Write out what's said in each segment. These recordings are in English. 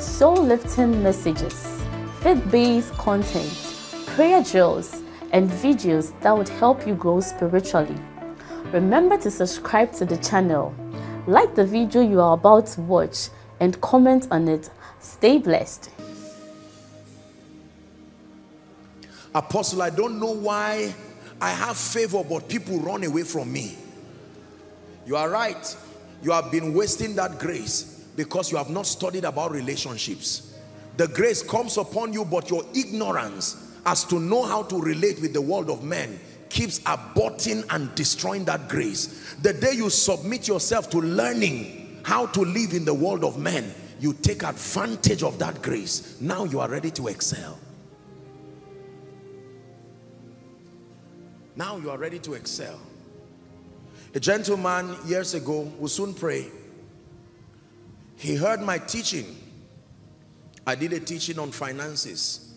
soul-lifting messages, faith-based content, prayer drills, and videos that would help you grow spiritually. Remember to subscribe to the channel, like the video you are about to watch, and comment on it. Stay blessed. Apostle, I don't know why I have favor, but people run away from me. You are right. You have been wasting that grace because you have not studied about relationships. The grace comes upon you, but your ignorance as to know how to relate with the world of men keeps aborting and destroying that grace. The day you submit yourself to learning how to live in the world of men, you take advantage of that grace. Now you are ready to excel. Now you are ready to excel. A gentleman years ago, who soon prayed, he heard my teaching. I did a teaching on finances.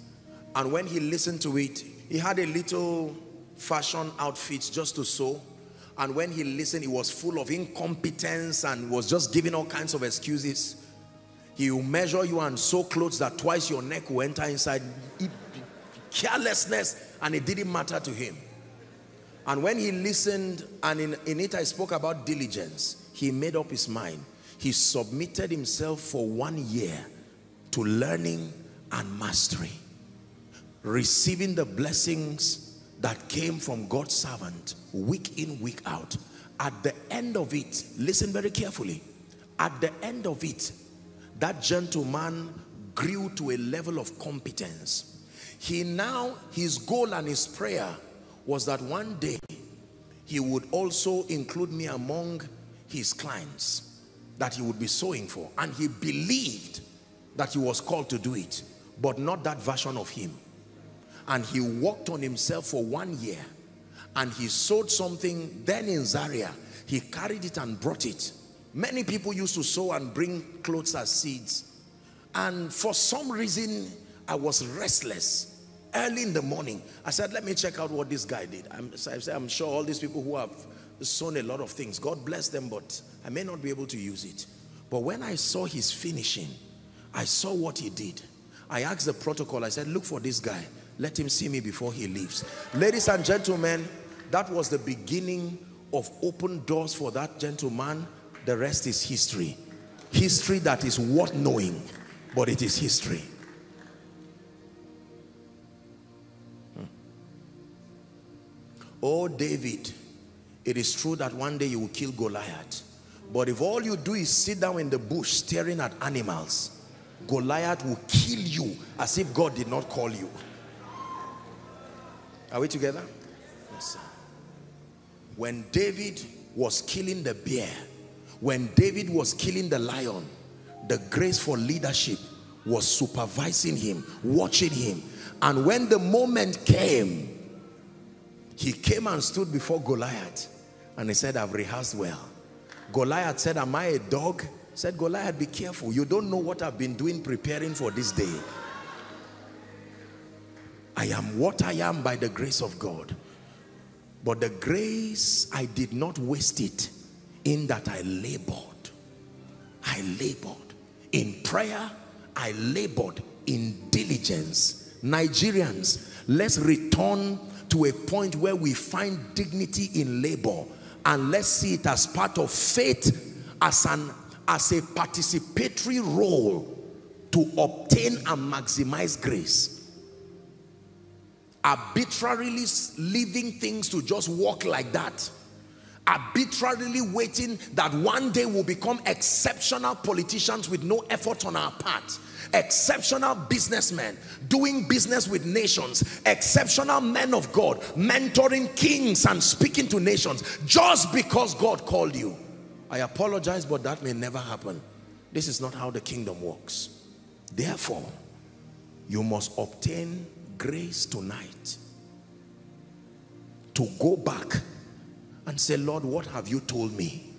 And when he listened to it, he had a little fashion outfits just to sew. And when he listened, he was full of incompetence and was just giving all kinds of excuses. He will measure you and sew clothes that twice your neck will enter inside. Carelessness, and it didn't matter to him. And when he listened, and in it I spoke about diligence, he made up his mind. He submitted himself for 1 year to learning and mastery, receiving the blessings that came from God's servant week in, week out. At the end of it, listen very carefully, at the end of it, that gentleman grew to a level of competence. He now, his goal and his prayer was that one day he would also include me among his clients that he would be sowing for. And he believed that he was called to do it, but not that version of him. And he worked on himself for 1 year, and he sowed something. Then in Zaria, he carried it and brought it. Many people used to sow and bring clothes as seeds. And for some reason, I was restless. Early in the morning, I said, let me check out what this guy did. I'm sure all these people who have sown a lot of things, God bless them, but I may not be able to use it. But when I saw his finishing, I saw what he did. I asked the protocol. I said, look for this guy. Let him see me before he leaves. Ladies and gentlemen, that was the beginning of open doors for that gentleman. The rest is history. History that is worth knowing, but it is history. Oh, David, it is true that one day you will kill Goliath. But if all you do is sit down in the bush staring at animals, Goliath will kill you as if God did not call you. Are we together? Yes, sir. When David was killing the bear, when David was killing the lion, the grace for leadership was supervising him, watching him. And when the moment came, he came and stood before Goliath, and he said, I've rehearsed well. Goliath said, am I a dog? Said, Goliath, be careful. You don't know what I've been doing preparing for this day. I am what I am by the grace of God. But the grace, I did not waste it in that I labored. I labored. In prayer, I labored in diligence. Nigerians, let's return to a point where we find dignity in labor, and let's see it as part of faith, as a participatory role to obtain and maximize grace. Arbitrarily leaving things to just walk like that, arbitrarily waiting that one day we'll become exceptional politicians with no effort on our part, exceptional businessmen doing business with nations, exceptional men of God mentoring kings and speaking to nations, just because God called you. I apologize, but that may never happen. This is not how the kingdom works. Therefore, you must obtain grace tonight to go back and say, Lord, what have you told me?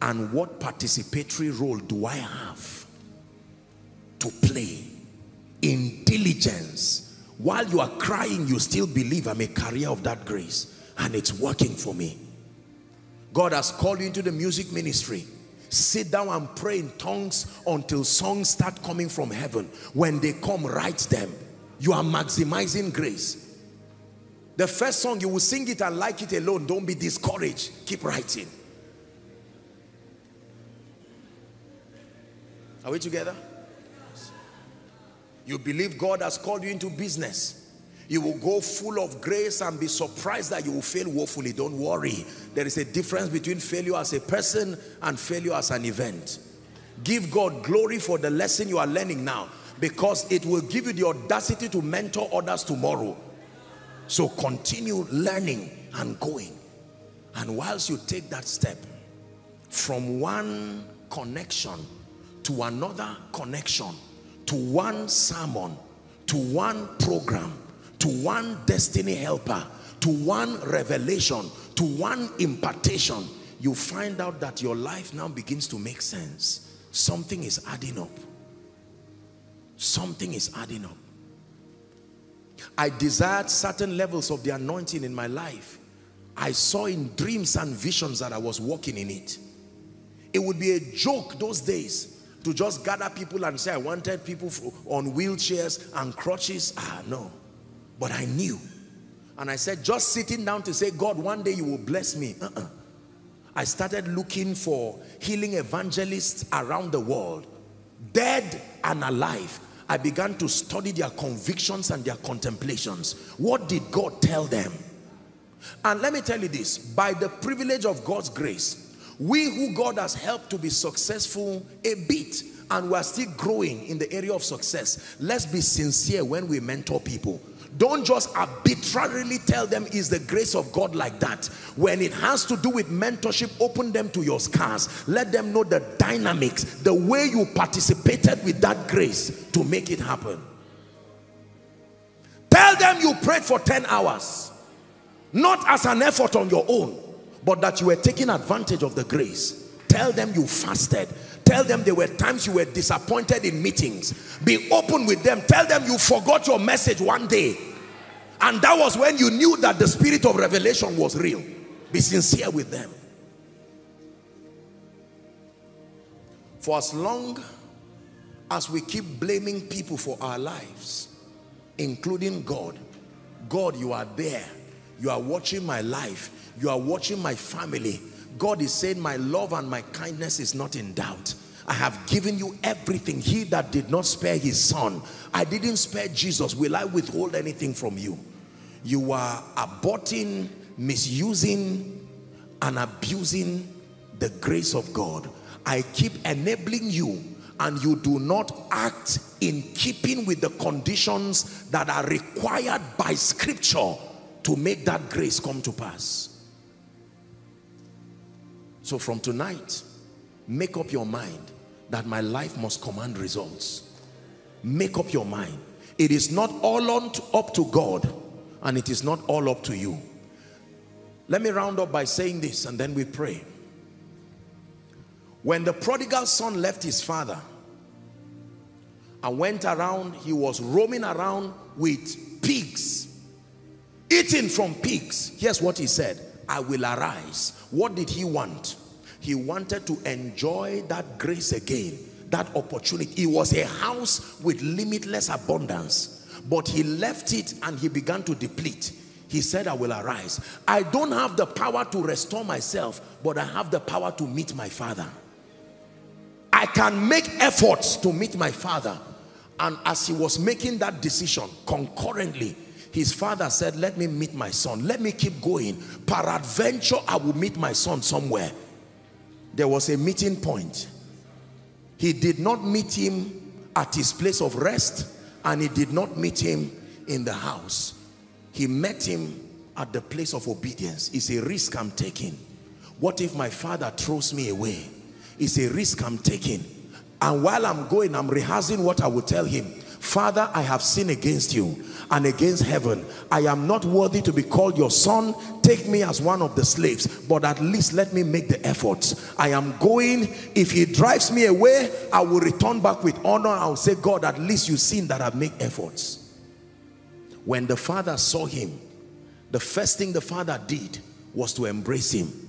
And what participatory role do I have to play in diligence? While you are crying, you still believe I'm a carrier of that grace and it's working for me. God has called you into the music ministry. Sit down and pray in tongues until songs start coming from heaven. When they come, write them. You are maximizing grace. The first song, you will sing it and like it alone. Don't be discouraged. Keep writing. Are we together? You believe God has called you into business. You will go full of grace and be surprised that you will fail woefully. Don't worry. There is a difference between failure as a person and failure as an event. Give God glory for the lesson you are learning now, because it will give you the audacity to mentor others tomorrow. So continue learning and going. And whilst you take that step from one connection to another connection, to one sermon, to one program, to one destiny helper, to one revelation, to one impartation, you find out that your life now begins to make sense. Something is adding up. Something is adding up. I desired certain levels of the anointing in my life. I saw in dreams and visions that I was walking in it. It would be a joke those days to just gather people and say, I wanted people on wheelchairs and crutches. No. But I knew, and I said, just sitting down to say, God, one day you will bless me. I started looking for healing evangelists around the world, dead and alive. I began to study their convictions and their contemplations. What did God tell them? And let me tell you this, by the privilege of God's grace, we who God has helped to be successful a bit, and we are still growing in the area of success, let's be sincere when we mentor people. Don't just arbitrarily tell them it's the grace of God like that. When it has to do with mentorship, open them to your scars. Let them know the dynamics, the way you participated with that grace to make it happen. Tell them you prayed for 10 hours, not as an effort on your own, but that you were taking advantage of the grace. Tell them you fasted. Tell them there were times you were disappointed in meetings. Be open with them. Tell them you forgot your message one day, and that was when you knew that the spirit of revelation was real. Be sincere with them. For as long as we keep blaming people for our lives, including God, God, you are there. You are watching my life. You are watching my family. God is saying, my love and my kindness is not in doubt. I have given you everything. He that did not spare his son, I didn't spare Jesus. Will I withhold anything from you? You are aborting, misusing, and abusing the grace of God. I keep enabling you, and you do not act in keeping with the conditions that are required by Scripture to make that grace come to pass. So from tonight, make up your mind that my life must command results. Make up your mind. It is not all up to God, and it is not all up to you. Let me round up by saying this, and then we pray. When the prodigal son left his father and went around, he was roaming around with pigs, eating from pigs. Here's what he said. I will arise. What did he want? He wanted to enjoy that grace again, that opportunity. It was a house with limitless abundance, but he left it and he began to deplete. He said, I will arise. I don't have the power to restore myself, but I have the power to meet my father. I can make efforts to meet my father. And as he was making that decision, concurrently, his father said, let me meet my son. Let me keep going. Peradventure, I will meet my son somewhere. There was a meeting point. He did not meet him at his place of rest, and he did not meet him in the house. He met him at the place of obedience. It's a risk I'm taking. What if my father throws me away? It's a risk I'm taking. And while I'm going, I'm rehearsing what I will tell him. Father, I have sinned against you and against heaven. I am not worthy to be called your son. Take me as one of the slaves, but at least let me make the efforts. I am going. If he drives me away, I will return back with honor. I will say, God, at least you've seen that I've made efforts. When the father saw him, the first thing the father did was to embrace him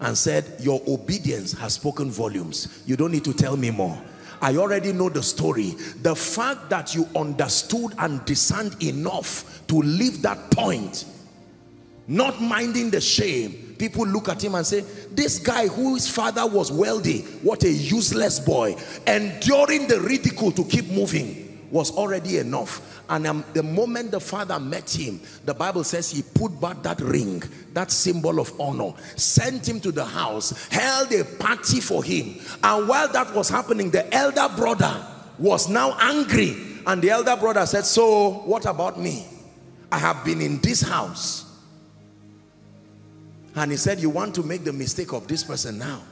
and said, your obedience has spoken volumes. You don't need to tell me more. I already know the story. The fact that you understood and discerned enough to leave that point, not minding the shame. People look at him and say, this guy whose father was wealthy, what a useless boy. Enduring the ridicule to keep moving was already enough. And the moment the father met him, the Bible says he put back that ring, that symbol of honor, sent him to the house, held a party for him. And while that was happening, the elder brother was now angry. And the elder brother said, so what about me? I have been in this house. And he said, you want to make the mistake of this person now?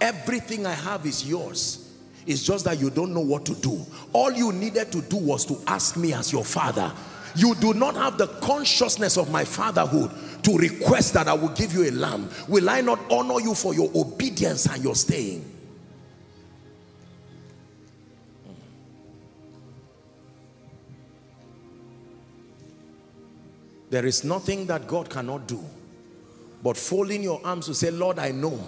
Everything I have is yours. It's just that you don't know what to do. All you needed to do was to ask me as your father. You do not have the consciousness of my fatherhood to request that I will give you a lamb. Will I not honor you for your obedience and your staying? There is nothing that God cannot do, but folding your arms to say, Lord, I know.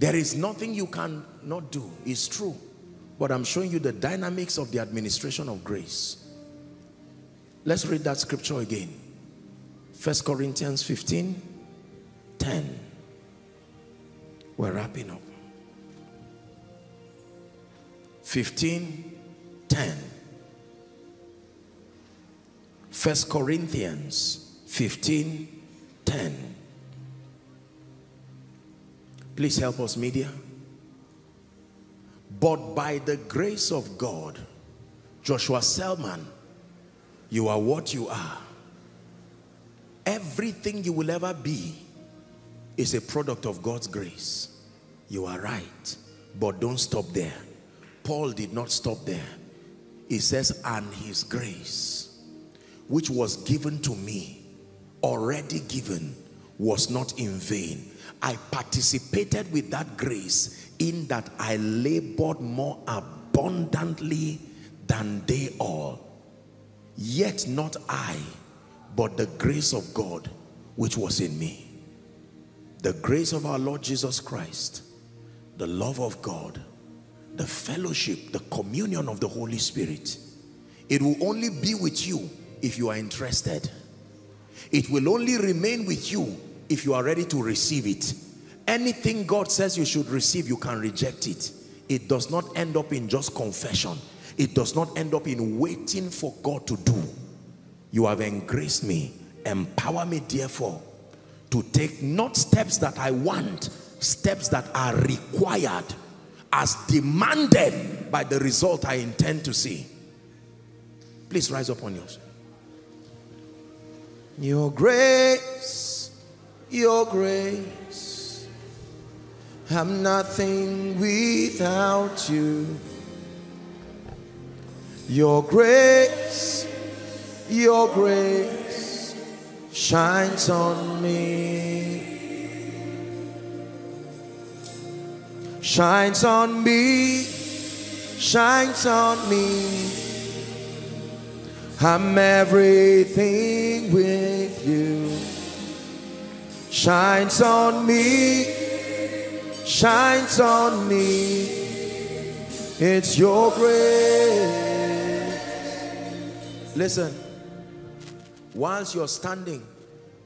There is nothing you cannot do. It's true. But I'm showing you the dynamics of the administration of grace. Let's read that scripture again. 1st Corinthians 15, 10. We're wrapping up. 15, 10. 1st Corinthians 15, 10. Please help us, media. But by the grace of God, Joshua Selman, you are what you are. Everything you will ever be is a product of God's grace. You are right, but don't stop there. Paul did not stop there. He says, and his grace, which was given to me, already given, was not in vain. I participated with that grace in that I labored more abundantly than they all. Yet not I, but the grace of God which was in me. The grace of our Lord Jesus Christ, the love of God, the fellowship, the communion of the Holy Spirit. It will only be with you if you are interested. It will only remain with you if you are ready to receive it. Anything God says you should receive, you can reject it. It does not end up in just confession. It does not end up in waiting for God to do. You have engraced me. Empower me, therefore, to take not steps that I want, steps that are required as demanded by the result I intend to see. Please rise up on yours. Your grace, I'm nothing without you. Your grace shines on me. Shines on me, shines on me. I'm everything with you. Shines on me, shines on me. It's your grace. Listen, whilst you're standing,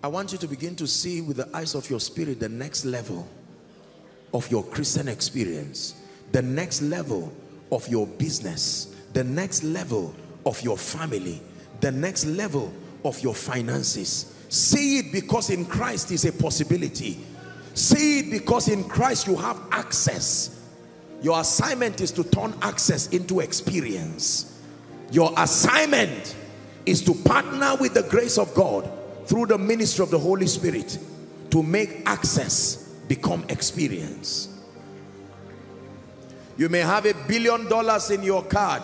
I want you to begin to see with the eyes of your spirit the next level of your Christian experience, the next level of your business, the next level of your family, the next level of your finances. See it, because in Christ is a possibility. See it, because in Christ you have access. Your assignment is to turn access into experience. Your assignment is to partner with the grace of God through the ministry of the Holy Spirit to make access become experience. You may have $1 billion in your card,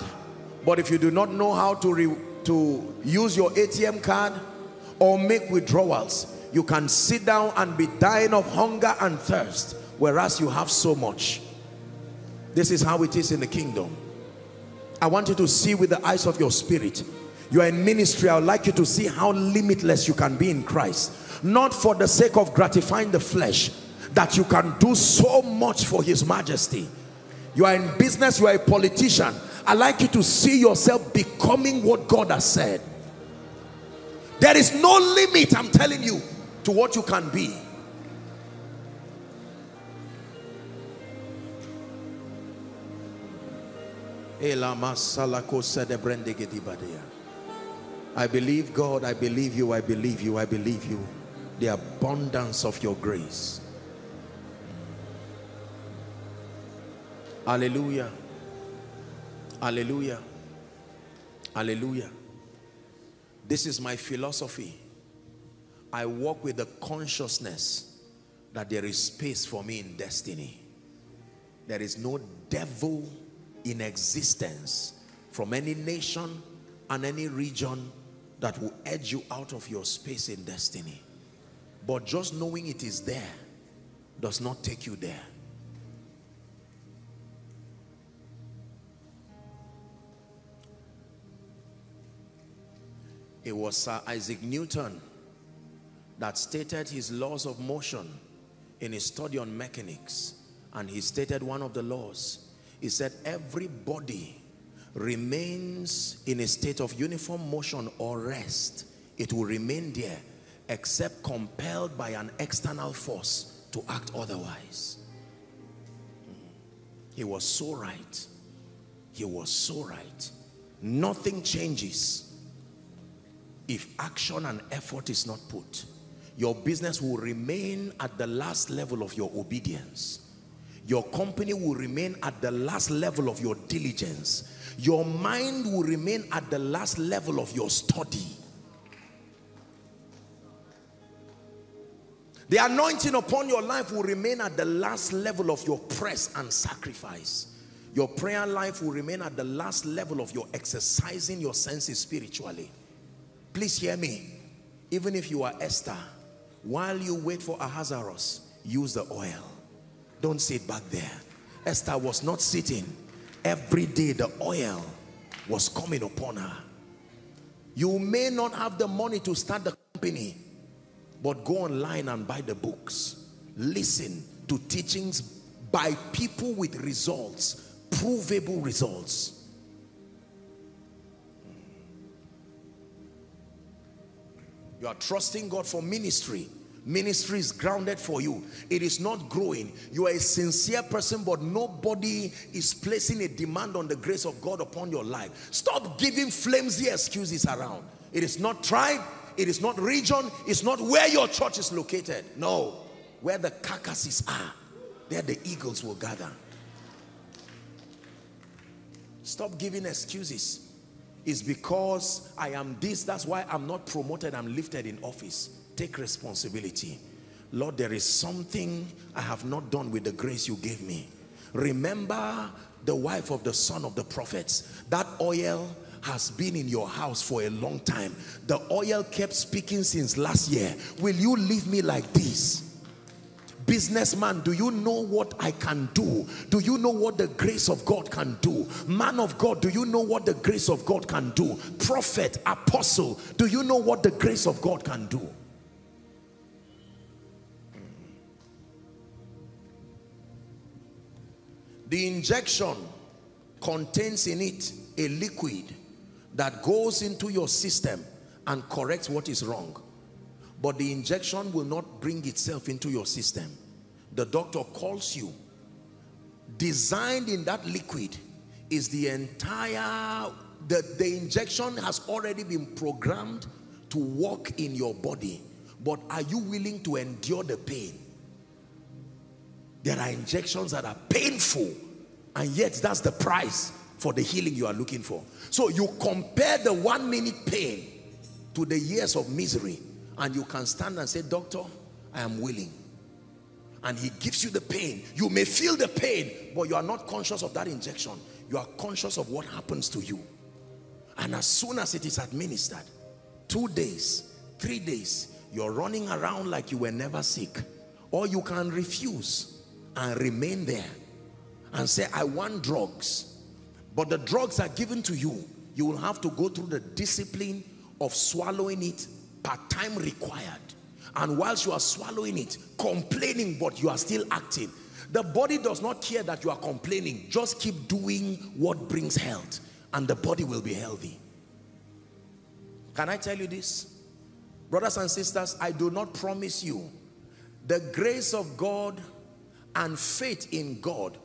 but if you do not know how to use your ATM card or make withdrawals, you can sit down and be dying of hunger and thirst, whereas you have so much. This is how it is in the kingdom. I want you to see with the eyes of your spirit. You are in ministry. I would like you to see how limitless you can be in Christ. Not for the sake of gratifying the flesh, that you can do so much for His Majesty. You are in business. You are a politician. I'd like you to see yourself becoming what God has said. There is no limit, I'm telling you, to what you can be. I believe God, I believe you, I believe you, I believe you. The abundance of your grace. Hallelujah. Hallelujah. Hallelujah. This is my philosophy. I walk with the consciousness that there is space for me in destiny. There is no devil in existence from any nation and any region that will edge you out of your space in destiny. But just knowing it is there does not take you there. It was Sir Isaac Newton that stated his laws of motion in his study on mechanics, and he stated one of the laws. He said, every body remains in a state of uniform motion or rest. It will remain there except compelled by an external force to act otherwise. He was so right. He was so right. Nothing changes if action and effort is not put. Your business will remain at the last level of your obedience. Your company will remain at the last level of your diligence. Your mind will remain at the last level of your study. The anointing upon your life will remain at the last level of your press and sacrifice. Your prayer life will remain at the last level of your exercising your senses spiritually. Please hear me. Even if you are Esther, while you wait for Ahasuerus, use the oil. Don't sit back there. Esther was not sitting. Every day the oil was coming upon her. You may not have the money to start the company, but go online and buy the books. Listen to teachings by people with results, provable results. You are trusting God for ministry. Ministry is grounded for you. It is not growing. You are a sincere person, but nobody is placing a demand on the grace of God upon your life. Stop giving flimsy excuses around. It is not tribe. It is not region. It's not where your church is located. No. Where the carcasses are, there the eagles will gather. Stop giving excuses. It's because I am this, that's why I'm not promoted, I'm lifted in office. Take responsibility. Lord, there is something I have not done with the grace you gave me. Remember the wife of the son of the prophets. That oil has been in your house for a long time. The oil kept speaking since last year. Will you leave me like this? Businessman, do you know what I can do? Do you know what the grace of God can do? Man of God, do you know what the grace of God can do? Prophet, apostle, do you know what the grace of God can do? The injection contains in it a liquid that goes into your system and corrects what is wrong. But the injection will not bring itself into your system. The doctor calls you. Designed in that liquid is the entire, the injection has already been programmed to work in your body. But are you willing to endure the pain? There are injections that are painful, and yet that's the price for the healing you are looking for. So you compare the 1 minute pain to the years of misery. And you can stand and say, Doctor, I am willing. and he gives you the pain. You may feel the pain, but you are not conscious of that injection. You are conscious of what happens to you. And as soon as it is administered, 2 days, 3 days, you're running around like you were never sick. Or you can refuse and remain there and say, I want drugs. But the drugs are given to you. You will have to go through the discipline of swallowing it part time required. And whilst you are swallowing it, complaining, but you are still active. The body does not care that you are complaining. Just keep doing what brings health, and the body will be healthy. Can I tell you this? Brothers and sisters, I do not promise you. The grace of God and faith in God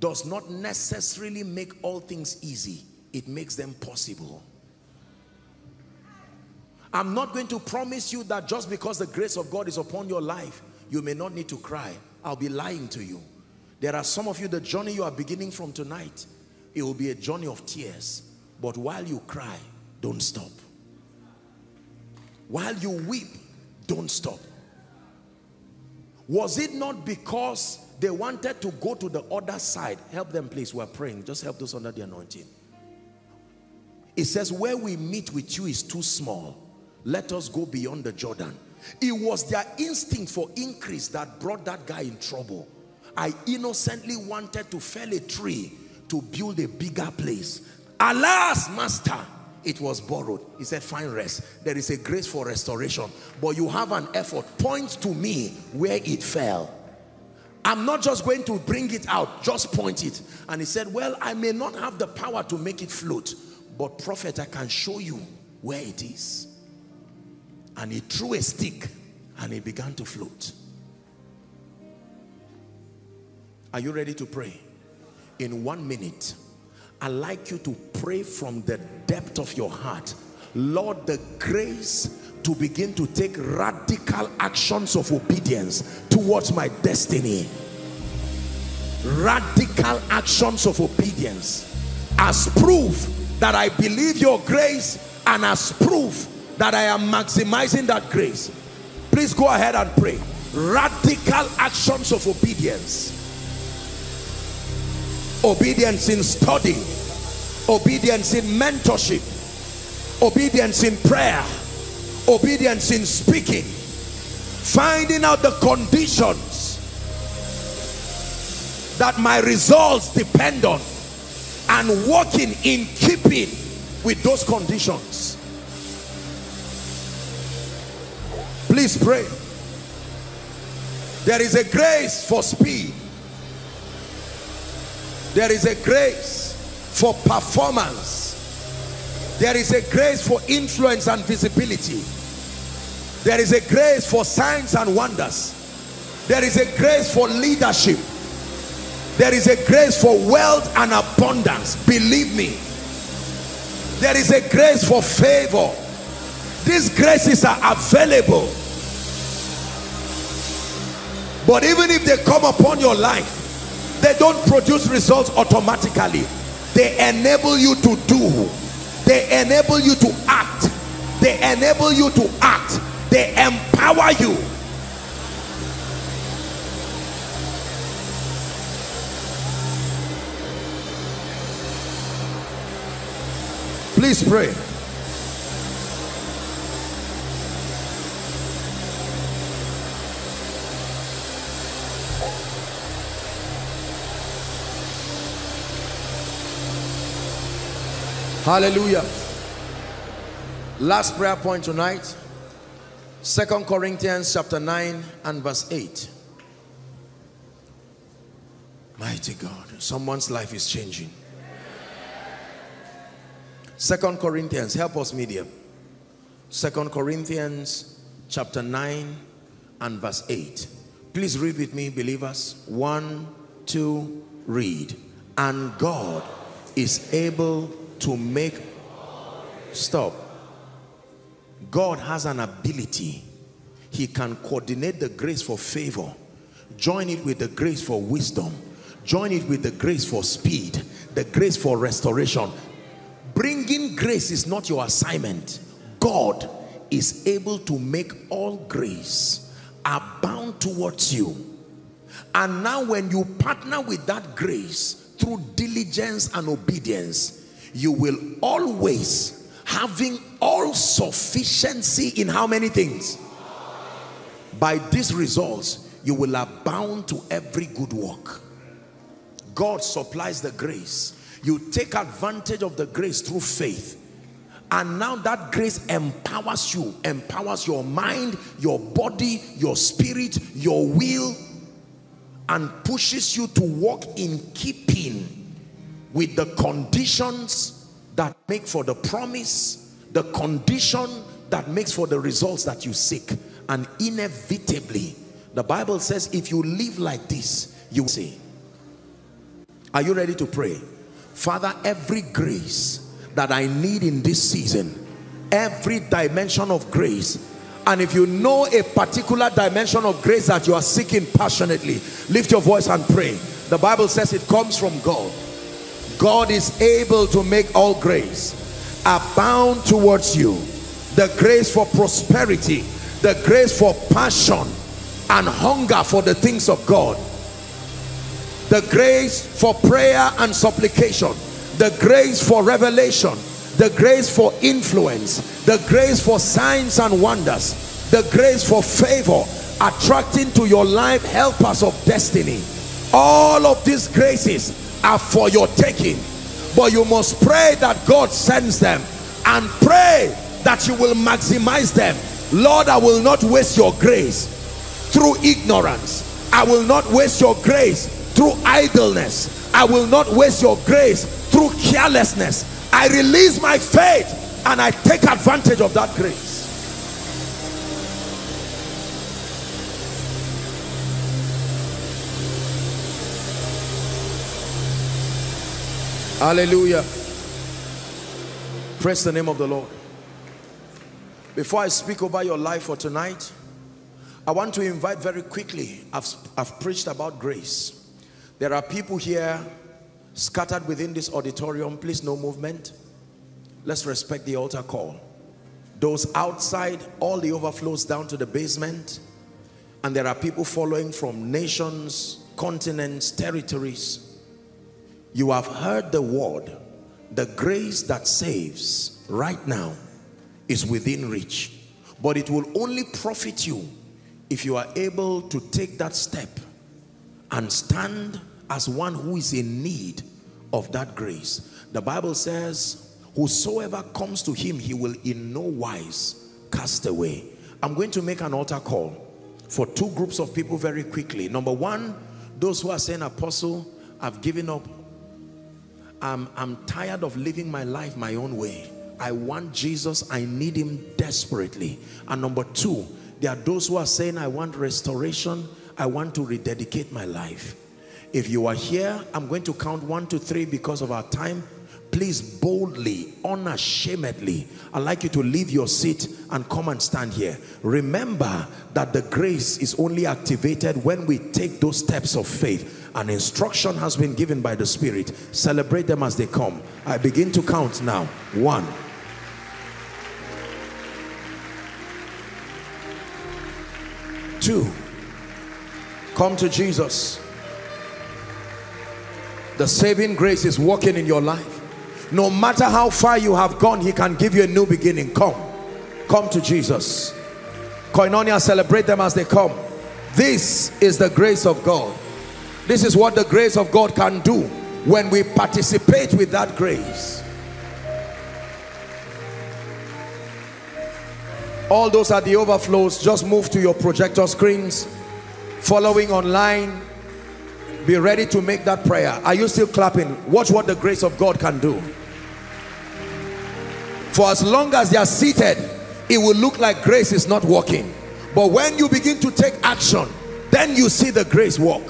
does not necessarily make all things easy. It makes them possible. I'm not going to promise you that just because the grace of God is upon your life, you may not need to cry. I'll be lying to you. There are some of you, the journey you are beginning from tonight, it will be a journey of tears. But while you cry, don't stop. While you weep, don't stop. Was it not because they wanted to go to the other side? Help them, please. We're praying. Just help those under the anointing. It says, where we meet with you is too small. Let us go beyond the Jordan. It was their instinct for increase that brought that guy in trouble. I innocently wanted to fell a tree to build a bigger place. Alas, master, it was borrowed. He said, find rest. There is a grace for restoration, but you have an effort. Point to me where it fell. I'm not just going to bring it out, just point it. And he said, well, I may not have the power to make it float, but prophet, I can show you where it is. And he threw a stick and it began to float. Are you ready to pray? In 1 minute, I'd like you to pray from the depth of your heart. Lord, the grace to begin to take radical actions of obedience towards my destiny. Radical actions of obedience as proof that I believe your grace and as proof that I am maximizing that grace. Please go ahead and pray. Radical actions of obedience. Obedience in study, obedience in mentorship, obedience in prayer, obedience in speaking, finding out the conditions that my results depend on and walking in keeping with those conditions. Please pray. There is a grace for speed. There is a grace for performance. There is a grace for influence and visibility. There is a grace for signs and wonders. There is a grace for leadership. There is a grace for wealth and abundance. Believe me. There is a grace for favor. These graces are available. But even if they come upon your life, they don't produce results automatically. They enable you to do. They enable you to act. They enable you to act. They empower you. Please pray. Hallelujah. Last prayer point tonight. 2nd Corinthians chapter 9 and verse 8. Mighty God, someone's life is changing. 2nd Corinthians, help us media. 2nd Corinthians chapter 9 and verse 8. Please read with me, believers. 1, 2, read. And God is able to make, stop. God has an ability. He can coordinate the grace for favor, join it with the grace for wisdom, join it with the grace for speed, the grace for restoration. Bringing grace is not your assignment. God is able to make all grace abound towards you And now when you partner with that grace through diligence and obedience, you will always, having all sufficiency in how many things? By these results, you will abound to every good work. God supplies the grace. You take advantage of the grace through faith. And now that grace empowers you, empowers your mind, your body, your spirit, your will, and pushes you to walk in keeping with the conditions that make for the promise, the condition that makes for the results that you seek. And inevitably, the Bible says, if you live like this, you will see. Are you ready to pray? Father, every grace that I need in this season, every dimension of grace, and if you know a particular dimension of grace that you are seeking passionately, lift your voice and pray. The Bible says it comes from God. God is able to make all grace abound towards you, the grace for prosperity, the grace for passion and hunger for the things of God, the grace for prayer and supplication, the grace for revelation, the grace for influence, the grace for signs and wonders, the grace for favor, attracting to your life helpers of destiny. All of these graces are for your taking, but you must pray that God sends them, and pray that you will maximize them. Lord, I will not waste your grace through ignorance. I will not waste your grace through idleness. I will not waste your grace through carelessness. I release my faith and I take advantage of that grace. Hallelujah. Praise the name of the Lord. Before I speak over your life for tonight, I want to invite very quickly, I've preached about grace. There are people here scattered within this auditorium, please no movement. Let's respect the altar call. Those outside, all the overflows down to the basement. And there are people following from nations, continents, territories. You have heard the word. The grace that saves right now is within reach. But it will only profit you if you are able to take that step and stand as one who is in need of that grace. The Bible says, whosoever comes to him, he will in no wise cast away. I'm going to make an altar call for two groups of people very quickly. Number one, those who are saying, Apostle, I've given up. I'm tired of living my life my own way. I want Jesus. I need him desperately. And number two, there are those who are saying, I want restoration. I want to rededicate my life. If you are here, I'm going to count 1, 2, 3 because of our time. Please boldly, unashamedly, I'd like you to leave your seat and come and stand here. Remember that the grace is only activated when we take those steps of faith. An instruction has been given by the Spirit. Celebrate them as they come. I begin to count now. 1. Two. Come to Jesus. The saving grace is working in your life. No matter how far you have gone, he can give you a new beginning. Come. Come to Jesus. Koinonia, celebrate them as they come. This is the grace of God. This is what the grace of God can do when we participate with that grace. All those are the overflows. Just move to your projector screens. Following online, be ready to make that prayer. Are you still clapping? Watch what the grace of God can do. For as long as they are seated, it will look like grace is not working. But when you begin to take action, then you see the grace work.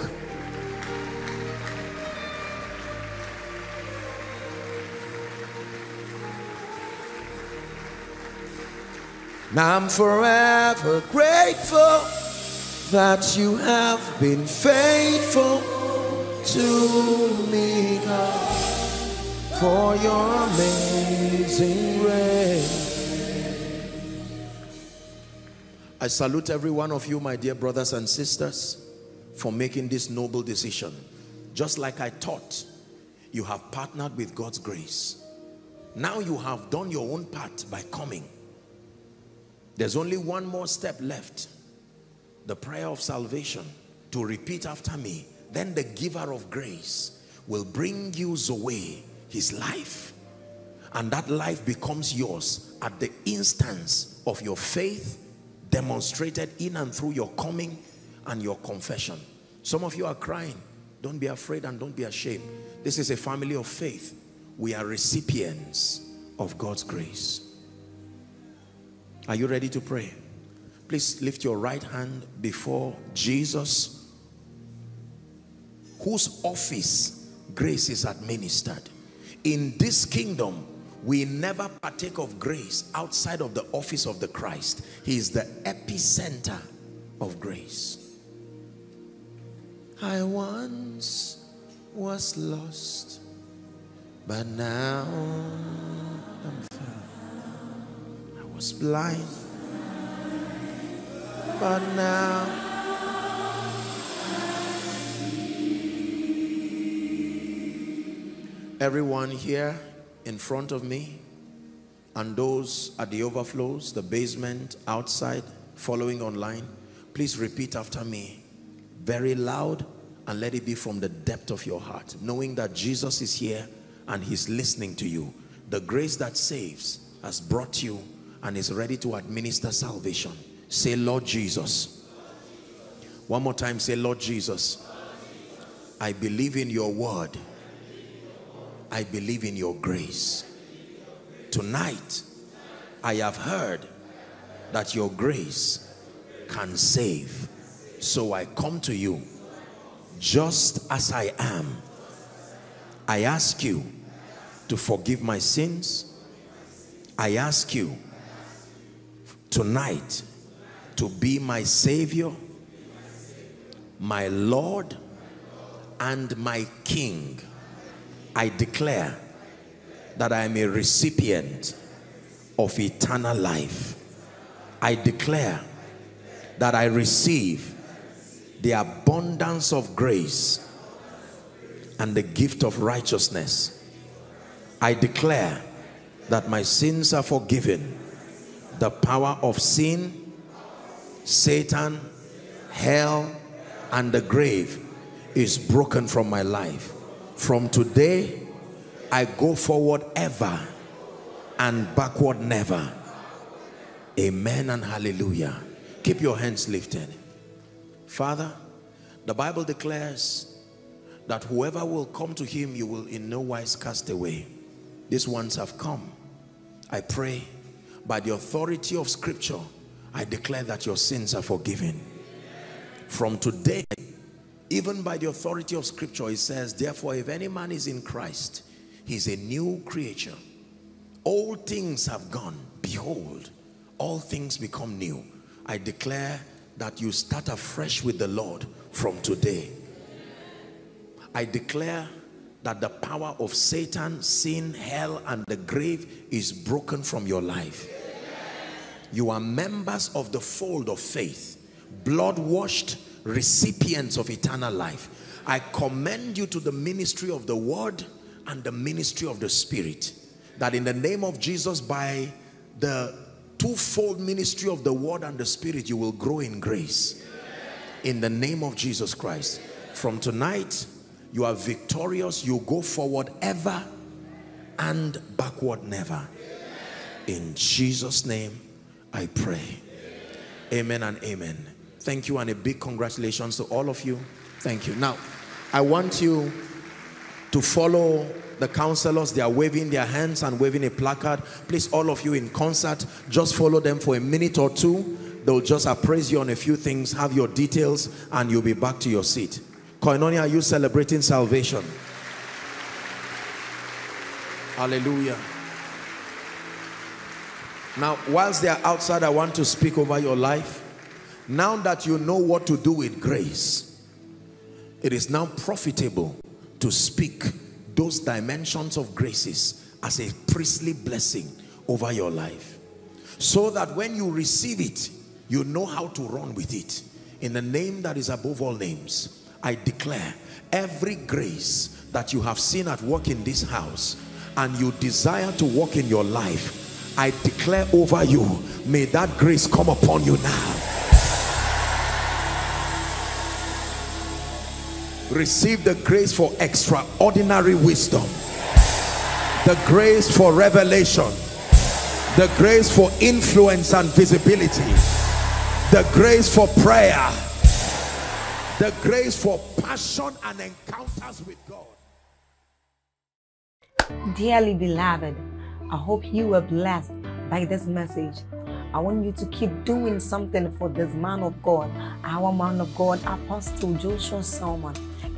Now I'm forever grateful that you have been faithful to me, God, for your amazing grace. I salute every one of you, my dear brothers and sisters, for making this noble decision. Just like I taught, you have partnered with God's grace. Now you have done your own part by coming. There's only one more step left. The prayer of salvation, to repeat after me. Then the giver of grace will bring you Zoe, his life. And that life becomes yours at the instance of your faith demonstrated in and through your coming and your confession. Some of you are crying. Don't be afraid and don't be ashamed. This is a family of faith. We are recipients of God's grace. Are you ready to pray? Please lift your right hand before Jesus, whose office grace is administered. In this kingdom, we never partake of grace outside of the office of the Christ. He is the epicenter of grace. I once was lost, but now I'm found. I was blind, but now I see. Everyone here in front of me, and those at the overflows, the basement, outside, following online, please repeat after me very loud, and let it be from the depth of your heart, knowing that Jesus is here and he's listening to you. The grace that saves has brought you and is ready to administer salvation. Say, Lord Jesus. One more time, say, Lord Jesus. I believe in your word. I believe in your grace. Tonight, I have heard that your grace can save. So I come to you just as I am. I ask you to forgive my sins. I ask you tonight to be my Savior, my Lord, and my King. I declare that I am a recipient of eternal life. I declare that I receive the abundance of grace and the gift of righteousness. I declare that my sins are forgiven. The power of sin, Satan, hell, and the grave is broken from my life. From today, I go forward ever and backward never. Amen and hallelujah. Keep your hands lifted. Father, the Bible declares that whoever will come to him, you will in no wise cast away. These ones have come. I pray by the authority of Scripture, I declare that your sins are forgiven. From today, even by the authority of Scripture, it says, therefore, if any man is in Christ, he is a new creature. All things have gone. Behold, all things become new. I declare that you start afresh with the Lord from today. I declare that the power of Satan, sin, hell, and the grave is broken from your life. You are members of the fold of faith, blood-washed recipients of eternal life. I commend you to the ministry of the Word and the ministry of the Spirit, that in the name of Jesus, by the twofold ministry of the Word and the Spirit, you will grow in grace. In the name of Jesus Christ, from tonight, you are victorious. You go forward ever and backward never. In Jesus' name, I pray. Amen and amen. Thank you, and a big congratulations to all of you. Thank you. Now, I want you to follow the counselors. They are waving their hands and waving a placard. Please, all of you in concert, just follow them for a minute or two. They'll just appraise you on a few things, have your details, and you'll be back to your seat. Koinonia, are you celebrating salvation? Hallelujah. Now, whilst they are outside, I want to speak over your life. Now that you know what to do with grace, it is now profitable to speak those dimensions of graces as a priestly blessing over your life, so that when you receive it, you know how to run with it. in the name that is above all names, I declare every grace that you have seen at work in this house and you desire to work in your life, I declare over you, may that grace come upon you now. Receive the grace for extraordinary wisdom, the grace for revelation, the grace for influence and visibility, the grace for prayer, the grace for passion and encounters with God. Dearly beloved, I hope you were blessed by this message. I want you to keep doing something for this man of God, our man of God, Apostle Joshua Selman.